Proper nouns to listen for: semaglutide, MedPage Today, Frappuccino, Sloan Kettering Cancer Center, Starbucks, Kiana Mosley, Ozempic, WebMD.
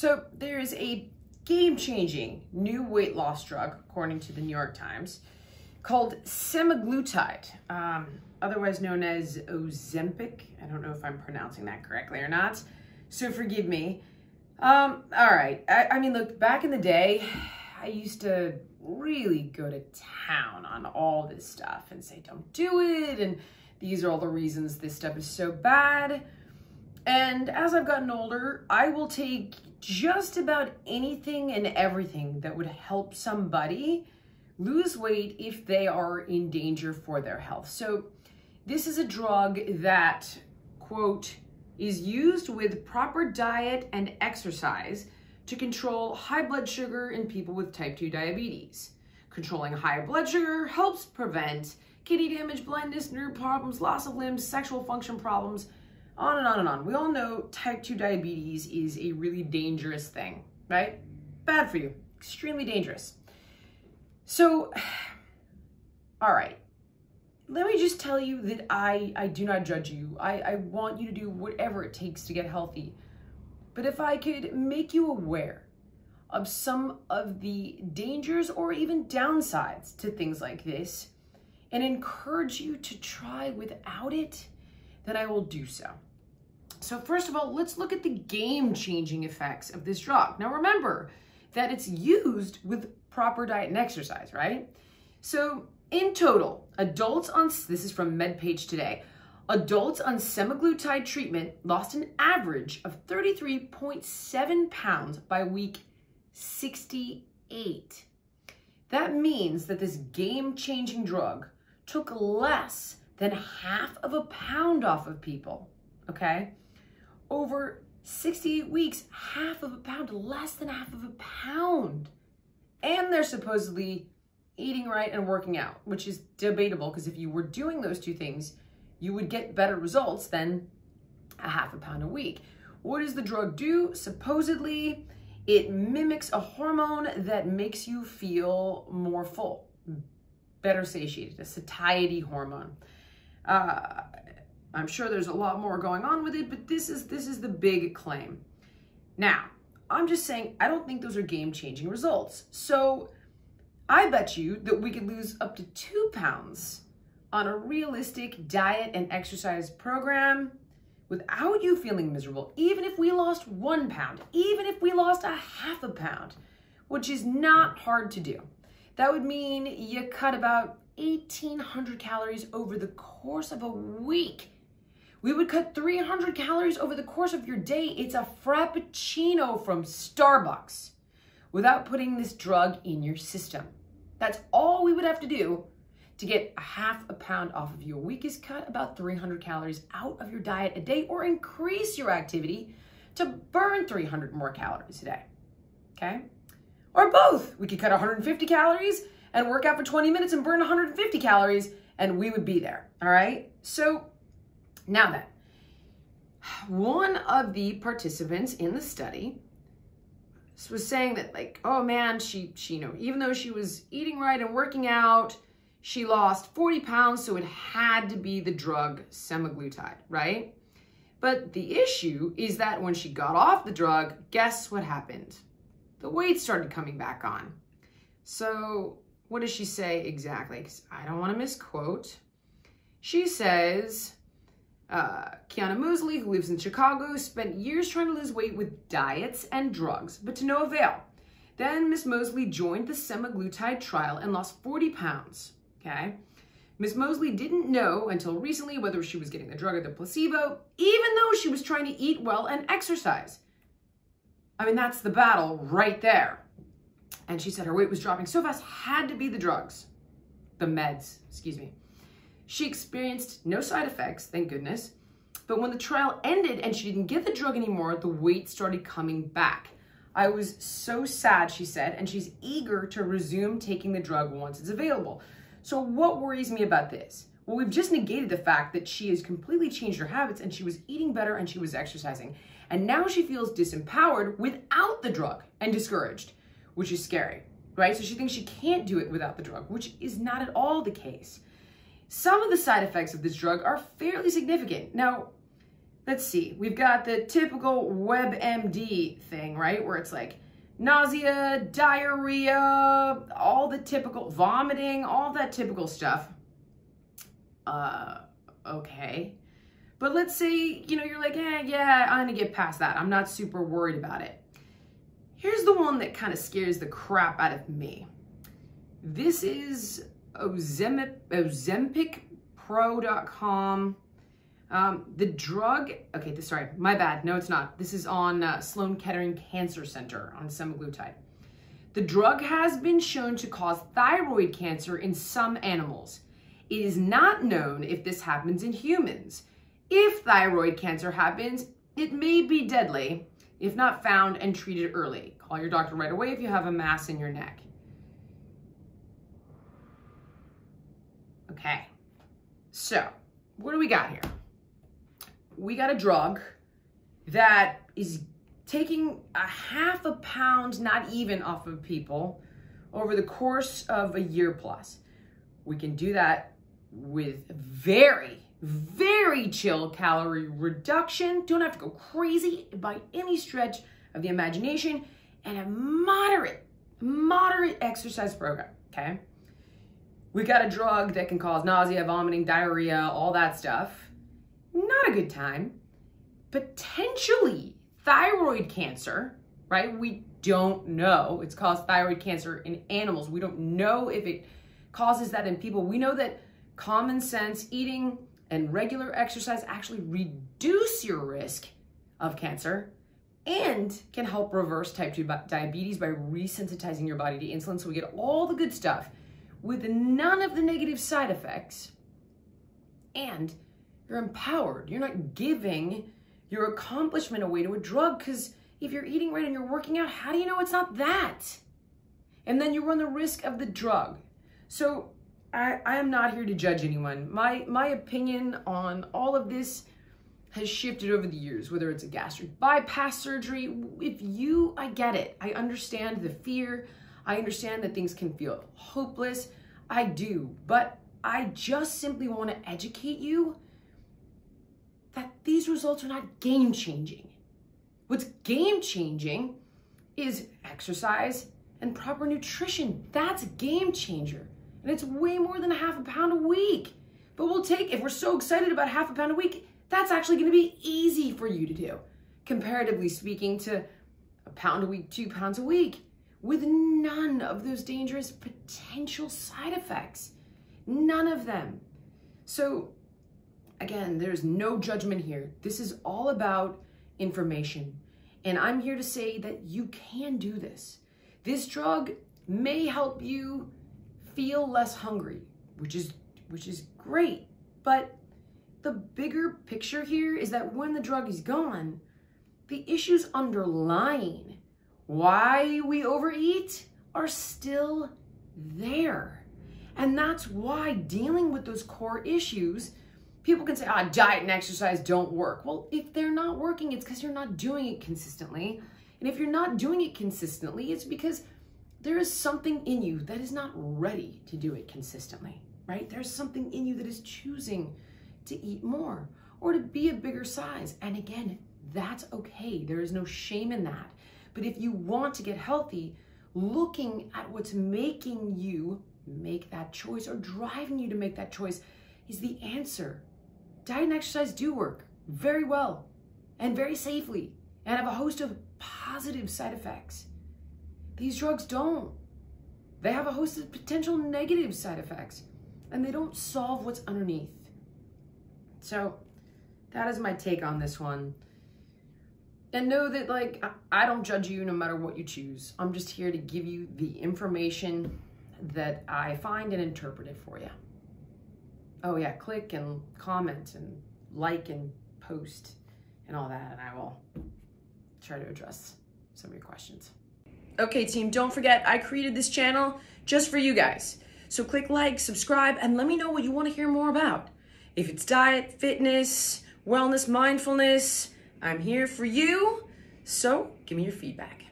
So there is a game-changing new weight loss drug, according to the New York Times, called semaglutide, otherwise known as Ozempic. I don't know if I'm pronouncing that correctly or not, so forgive me. All right, I mean, look, back in the day, I used to really go to town on all this stuff and say, don't do it, and these are all the reasons this stuff is so bad. And as I've gotten older, I will take just about anything and everything that would help somebody lose weight if they are in danger for their health. So this is a drug that, quote, is used with proper diet and exercise to control high blood sugar in people with type 2 diabetes. Controlling high blood sugar helps prevent kidney damage, blindness, nerve problems, loss of limbs, sexual function problems, on and on and on. We all know type 2 diabetes is a really dangerous thing, right? Bad for you, extremely dangerous. So, all right, let me just tell you that I do not judge you. I want you to do whatever it takes to get healthy. But if I could make you aware of some of the dangers or even downsides to things like this and encourage you to try without it, then I will do so. So first of all, let's look at the game-changing effects of this drug. Now remember that it's used with proper diet and exercise, right? So in total, adults on, this is from MedPage Today, adults on semaglutide treatment lost an average of 33.7 pounds by week 68. That means that this game-changing drug took less than half of a pound off of people, okay? Over 68 weeks, half of a pound, less than half of a pound. And they're supposedly eating right and working out, which is debatable because if you were doing those two things, you would get better results than a half a pound a week. What does the drug do? Supposedly, it mimics a hormone that makes you feel more full, better satiated, a satiety hormone. I'm sure there's a lot more going on with it, but this is the big claim. Now, I'm just saying, I don't think those are game-changing results. So I bet you that we could lose up to 2 pounds on a realistic diet and exercise program without you feeling miserable, even if we lost 1 pound, even if we lost a half a pound, which is not hard to do. That would mean you cut about 1,800 calories over the course of a week. We would cut 300 calories over the course of your day. It's a frappuccino from Starbucks without putting this drug in your system. That's all we would have to do to get a half a pound off of you. A week is cut about 300 calories out of your diet a day, or increase your activity to burn 300 more calories a day, okay? Or both. We could cut 150 calories and work out for 20 minutes and burn 150 calories and we would be there, all right? So now then, one of the participants in the study was saying that, like, oh man, she you know, even though she was eating right and working out, she lost 40 pounds, so it had to be the drug semaglutide, right? But the issue is that when she got off the drug, guess what happened? The weight started coming back on. So what does she say exactly? Because I don't want to misquote. She says, Kiana Mosley, who lives in Chicago, spent years trying to lose weight with diets and drugs, but to no avail. Then Ms. Mosley joined the semaglutide trial and lost 40 pounds, okay? Ms. Mosley didn't know until recently whether she was getting the drug or the placebo, even though she was trying to eat well and exercise. I mean, that's the battle right there. And she said her weight was dropping so fast, had to be the drugs, the meds, excuse me. She experienced no side effects, thank goodness, but when the trial ended and she didn't get the drug anymore, the weight started coming back. I was so sad, she said, and she's eager to resume taking the drug once it's available. So what worries me about this? Well, we've just negated the fact that she has completely changed her habits and she was eating better and she was exercising. And now she feels disempowered without the drug and discouraged, which is scary, right? So she thinks she can't do it without the drug, which is not at all the case. Some of the side effects of this drug are fairly significant. Now, let's see, we've got the typical WebMD thing, right? Where it's like nausea, diarrhea, all the typical vomiting, all that typical stuff. Okay. But let's say, you know, you're like, eh, yeah, I'm gonna get past that. I'm not super worried about it. Here's the one that kind of scares the crap out of me. This is Ozempicpro.com. The drug, okay, sorry, my bad. No, it's not. This is on Sloan Kettering Cancer Center on semaglutide. The drug has been shown to cause thyroid cancer in some animals. It is not known if this happens in humans. If thyroid cancer happens, it may be deadly if not found and treated early. Call your doctor right away if you have a mass in your neck. Okay, so what do we got here? We got a drug that is taking a half a pound, not even, off of people over the course of a year plus. We can do that with very, very chill calorie reduction. Don't have to go crazy by any stretch of the imagination, and a moderate exercise program, okay? We got a drug that can cause nausea, vomiting, diarrhea, all that stuff. Not a good time. Potentially thyroid cancer, right? We don't know. It's caused thyroid cancer in animals. We don't know if it causes that in people. We know that common sense eating and regular exercise actually reduce your risk of cancer and can help reverse type 2 diabetes by resensitizing your body to insulin, so we get all the good stuff with none of the negative side effects, and you're empowered. You're not giving your accomplishment away to a drug, because if you're eating right and you're working out, how do you know it's not that? And then you run the risk of the drug. So I am not here to judge anyone. My opinion on all of this has shifted over the years, whether it's a gastric bypass surgery. I get it. I understand the fear. I understand that things can feel hopeless. I do, but I just simply want to educate you that these results are not game-changing. What's game-changing is exercise and proper nutrition. That's a game-changer, and it's way more than a half a pound a week. But we'll take, if we're so excited about half a pound a week, that's actually going to be easy for you to do, comparatively speaking to a pound a week, 2 pounds a week, with none of those dangerous potential side effects, none of them. So again, there's no judgment here. This is all about information. And I'm here to say that you can do this. This drug may help you feel less hungry, which is great. But the bigger picture here is that when the drug is gone, the issues underlying why we overeat are still there. And that's why dealing with those core issues, people can say, diet and exercise don't work. Well, if they're not working, it's because you're not doing it consistently. And if you're not doing it consistently, it's because there is something in you that is not ready to do it consistently, right? There's something in you that is choosing to eat more or to be a bigger size. And again, that's okay. There is no shame in that. But if you want to get healthy, looking at what's making you make that choice or driving you to make that choice is the answer. Diet and exercise do work very well and very safely and have a host of positive side effects. These drugs don't. They have a host of potential negative side effects, and they don't solve what's underneath. So that is my take on this one. And know that, like, I don't judge you no matter what you choose. I'm just here to give you the information that I find and interpret it for you. Oh yeah, click and comment and like and post and all that, and I will try to address some of your questions. Okay team, don't forget, I created this channel just for you guys. So click like, subscribe, and let me know what you want to hear more about. If it's diet, fitness, wellness, mindfulness, I'm here for you, so give me your feedback.